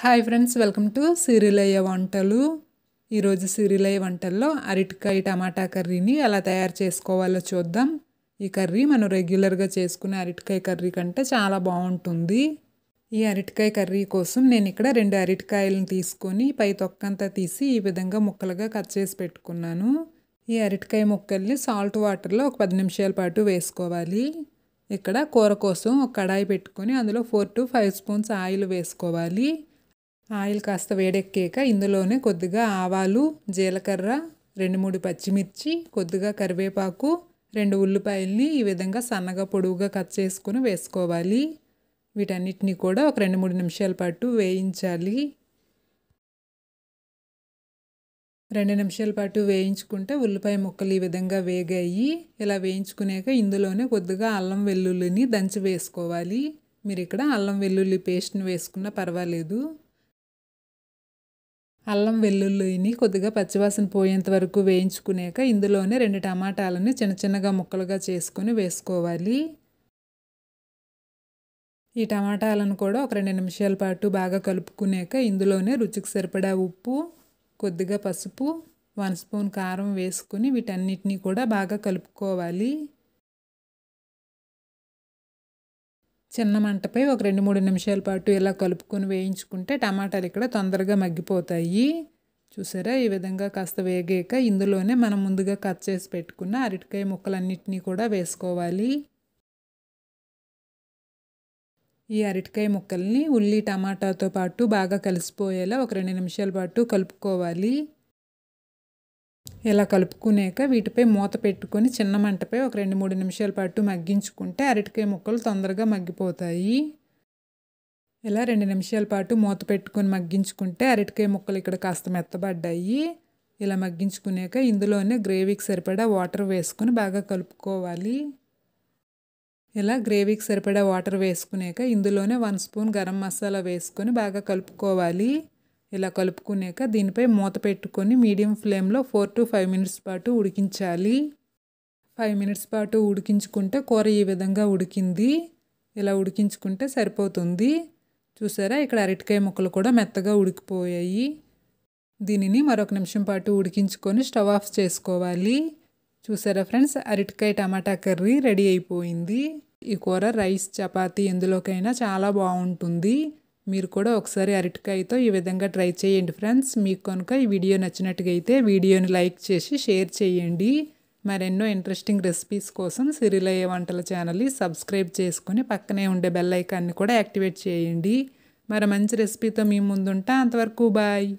Hi friends, welcome to Sirilaya వంటలు. ఈరోజు సిరిలయ వంటల్లో అరటికాయ టమాటా కర్రీని ఎలా తయారు చేసుకోవాలో చూద్దాం. ఈ కర్రీ మనం రెగ్యులర్గా చేసుకునే అరటికాయ కర్రీ కంటే చాలా బాగుంటుంది. ఈ అరటికాయ కర్రీ కోసం నేను ఇక్కడ 2 అరటికాయలను తీసుకొని పై తొక్కంతా తీసి ఈ విధంగా ముక్కలుగా కట్ చేసి పెట్టుకున్నాను. ఈ అరటికాయ ముక్కల్ని సాల్ట్ వాటర్లో ఒక 10 నిమిషాల పాటు వేసుకోవాలి. ఇక్కడ కూర కోసం ఒక కడాయి పెట్టుకొని అందులో 4 to 5 స్పూన్స్ ఆయిల్ వేసుకోవాలి. ఆయిల్ కాస్త వేడెక్కాక ఇందులోనే కొద్దిగా ఆవాలు, జీలకర్ర, 2-3 పచ్చిమిర్చి, కొద్దిగా కరివేపాకు, 2 ఉల్లిపాయల్ని ఈ విధంగా సన్నగా పొడువుగా కట్ చేసుకుని వేసుకోవాలి. వీటన్నిటిని కూడా ఒక 2-3 నిమిషాల పాటు వేయించాలి. 2 నిమిషాల పాటు వేయించుకుంటే ఉల్లిపాయ ముక్కలు ఈ విధంగా వేగాయి. ఇలా వేయించుకునేక ఇందులోనే కొద్దిగా అల్లం వెల్లుల్లిని దంచి వేసుకోవాలి. మీరు ఇక్కడ అల్లం వెల్లుల్లి పేస్ట్ని వేసుకున్నా పర్వాలేదు. అల్లం వెల్లుల్లిని కొద్దిగా పచ్చివాసన పోయేంత వరకు వేయించుకునేక ఇందులోనే 2 టమాటాలని చిన్న చిన్నగా ముక్కలుగా చేసుకొని వేసుకోవాలి. ఈ టమాటాలను కూడా ఒక 2 నిమిషాల పాటు బాగా కలుపుకునేక ఇందులోనే రుచికి సరిపడా ఉప్పు, కొద్దిగా పసుపు, 1 స్పూన్ కారం వేసుకుని వీటన్నిటినీ కూడా బాగా కలుపుకోవాలి. చిన్న మంటపై ఒక 2-3 నిమిషాల పాటు ఇలా కలుపుకొని వేయించుకుంటే టమాటాలు ఇక్కడ తొందరగా మగ్గిపోతాయి. చూసారా, ఈ విధంగా కాస్త వేగాక ఇందులోనే మనం ముందుగా కట్ చేసి పెట్టుకున్న అరటికాయ ముక్కలన్నిటినీ కూడా వేసుకోవాలి. ఈ అరటికాయ ముక్కల్ని ఉల్లి టమాటాతో పాటు బాగా కలిసిపోయేలా ఒక 2 నిమిషాల పాటు కలుపుకోవాలి. ఇలా కలుపుకునేక వీటిపై మూత పెట్టుకొని చిన్న మంటపై ఒక 2-3 నిమిషాల పాటు మగ్గించుకుంటే అరటికాయ ముక్కలు తొందరగా మగ్గిపోతాయి. ఇలా 2 నిమిషాల పాటు మూత పెట్టుకొని మగ్గించుకుంటే అరటికాయ ముక్కలు ఇక్కడ కాస్త మెత్తబడ్డాయి. ఇలా మగ్గించుకునేక ఇందులోనే గ్రేవీకి సరిపడా వాటర్ వేసుకొని బాగా కలుపుకోవాలి. ఇలా గ్రేవీకి సరిపడా వాటర్ వేసుకునేక ఇందులోనే 1 స్పూన్ గరం మసాలా వేసుకొని బాగా కలుపుకోవాలి. ఇలా కలుపుకునేక దీనిపై మూత పెట్టుకొని మీడియం ఫ్లేమ్లో 4 to 5 మినిట్స్ పాటు ఉడికించాలి. 5 మినిట్స్ పాటు ఉడికించుకుంటే కూర ఈ విధంగా ఉడికింది. ఇలా ఉడికించుకుంటే సరిపోతుంది. చూసారా, ఇక్కడ అరటికాయ ముక్కలు కూడా మెత్తగా ఉడికిపోయాయి. దీనిని మరొక నిమిషం పాటు ఉడికించుకొని స్టవ్ ఆఫ్ చేసుకోవాలి. చూసారా ఫ్రెండ్స్, అరటికాయ టమాటా కర్రీ రెడీ అయిపోయింది. ఈ కూర రైస్, చపాతీ ఎందులోకైనా చాలా బాగుంటుంది. మీరు కూడా ఒకసారి అరటికాయతో ఈ విధంగా ట్రై చేయండి ఫ్రెండ్స్. మీకు కనుక ఈ వీడియో నచ్చినట్టుగైతే వీడియోని లైక్ చేసి షేర్ చేయండి. మరెన్నో ఇంట్రెస్టింగ్ రెసిపీస్ కోసం సిరిలయ వంటల ఛానల్ని సబ్స్క్రైబ్ చేసుకుని పక్కనే ఉండే బెల్ ఐకాన్ని కూడా యాక్టివేట్ చేయండి. మరి మంచి రెసిపీతో మీ ముందుంటా. అంతవరకు బాయ్.